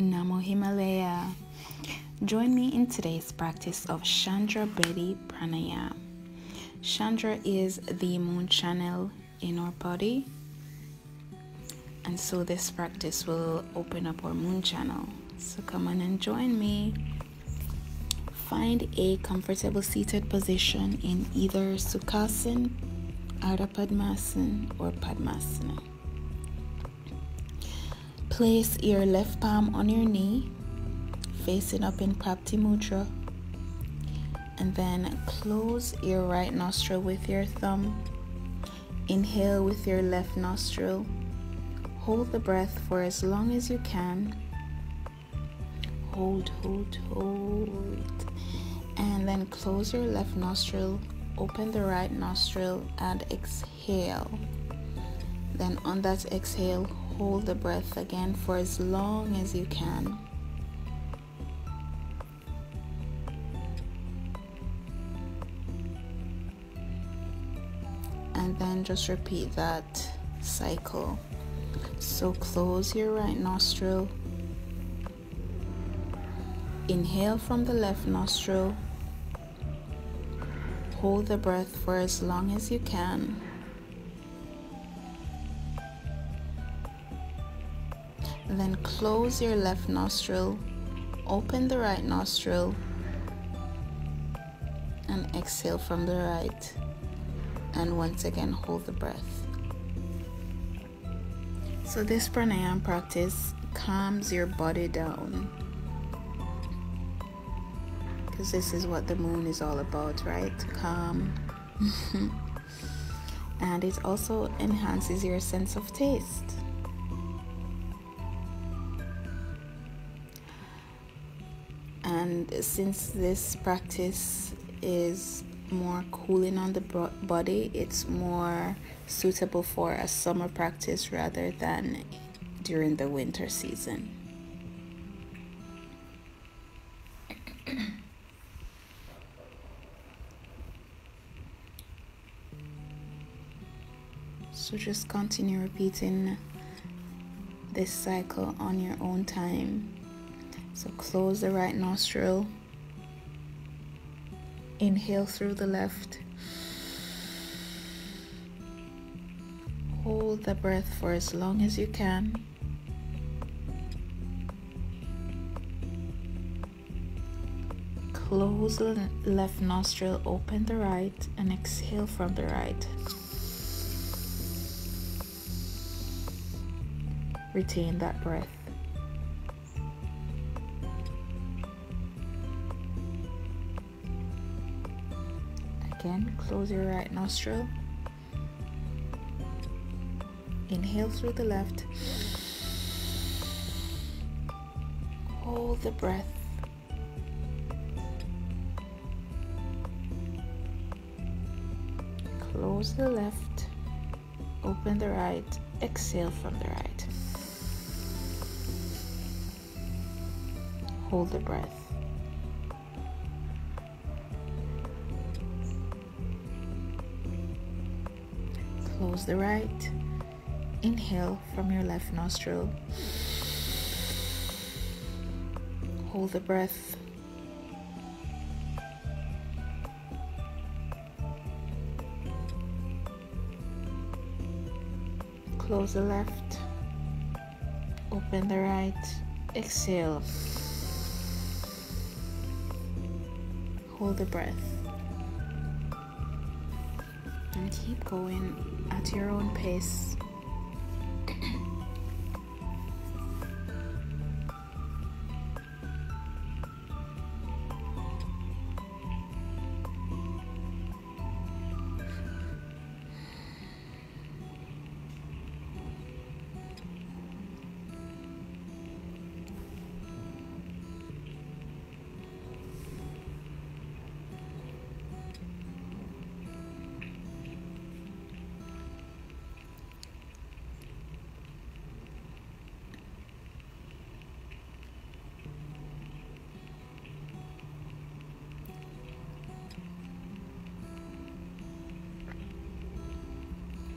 Namo Himalaya. Join me in today's practice of Chandra Bhedi Pranayama. Chandra is the moon channel in our body, and so this practice will open up our moon channel. So come on and join me. Find a comfortable seated position in either Sukhasana, Ardha Padmasan, or Padmasana. Place your left palm on your knee, facing up in Kapti Mudra, and then close your right nostril with your thumb. Inhale with your left nostril. Hold the breath for as long as you can. Hold. And then close your left nostril, open the right nostril, and exhale. Then on that exhale, hold the breath again for as long as you can. And then just repeat that cycle. So close your right nostril. Inhale from the left nostril. Hold the breath for as long as you can. Then close your left nostril, open the right nostril, and exhale from the right. And once again, hold the breath. So this pranayama practice calms your body down, because this is what the moon is all about, right? Calm. And it also enhances your sense of taste. And since this practice is more cooling on the body, it's more suitable for a summer practice rather than during the winter season. So just continue repeating this cycle on your own time. So close the right nostril. Inhale through the left. Hold the breath for as long as you can. Close the left nostril, open the right, and exhale from the right. Retain that breath. Again, close your right nostril. Inhale through the left. Hold the breath. Close the left. Open the right. Exhale from the right. Hold the breath. Close the right. Inhale from your left nostril. Hold the breath. Close the left. Open the right. Exhale. Hold the breath. And keep going at your own pace.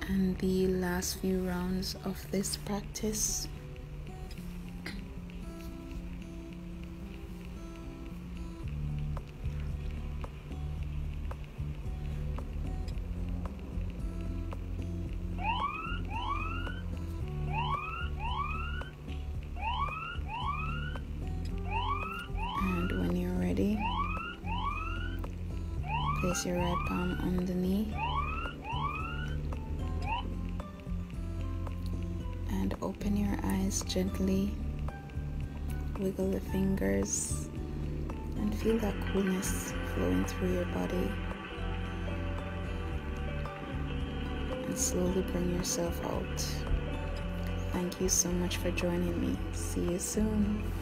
And the last few rounds of this practice. place your right palm on the knee and open your eyes gently. Wiggle the fingers and feel that coolness flowing through your body, and slowly bring yourself out. Thank you so much for joining me. See you soon.